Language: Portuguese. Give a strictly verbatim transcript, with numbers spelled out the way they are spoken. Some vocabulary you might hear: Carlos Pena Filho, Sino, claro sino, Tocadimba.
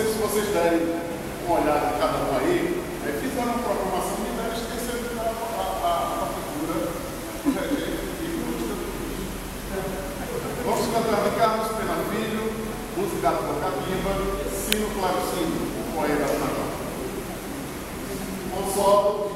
vocês, se vocês derem uma olhada em cada um aí, é, fizeram uma proclamação e devem esquecer de dar a figura e vamos cantar de Carlos Pena Filho, música do Tocadimba, Sino, Claro Sino, o poema da Sino.